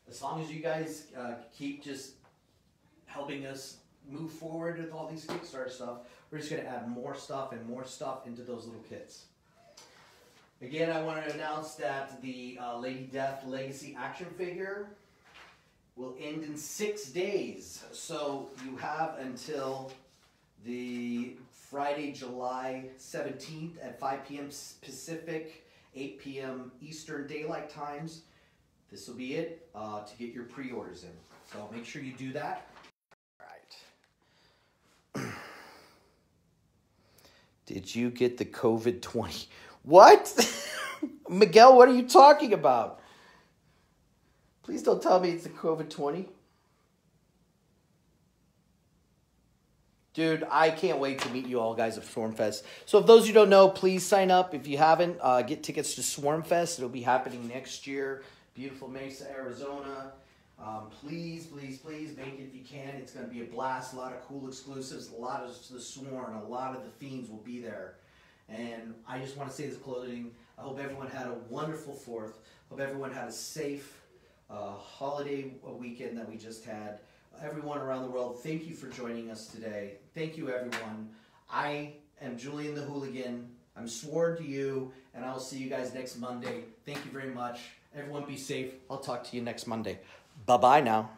as long as you guys keep just helping us move forward with all these Kickstarter stuff, we're just going to add more stuff into those little kits. Again, I want to announce that the Lady Death Legacy action figure will end in 6 days. So you have until the Friday, July 17th at 5 p.m. Pacific, 8 p.m. Eastern Daylight Times. This will be it to get your pre-orders in. So make sure you do that. All right. Did you get the COVID-20? What? Miguel, what are you talking about? Please don't tell me it's the COVID-20. Dude, I can't wait to meet you all guys at Swornfest. So if those you don't know, please sign up. If you haven't, get tickets to Swornfest. It'll be happening next year. Beautiful Mesa, Arizona. Please, please, please make it if you can. It's going to be a blast. A lot of cool exclusives. A lot of the Sworn. A lot of the Fiends will be there. And I just want to say this closing. I hope everyone had a wonderful Fourth. Hope everyone had a safe holiday weekend that we just had. Everyone around the world, thank you for joining us today. Thank you, everyone. I am Julian the Hooligan. I'm sworn to you, and I will see you guys next Monday. Thank you very much. Everyone be safe. I'll talk to you next Monday. Bye-bye now.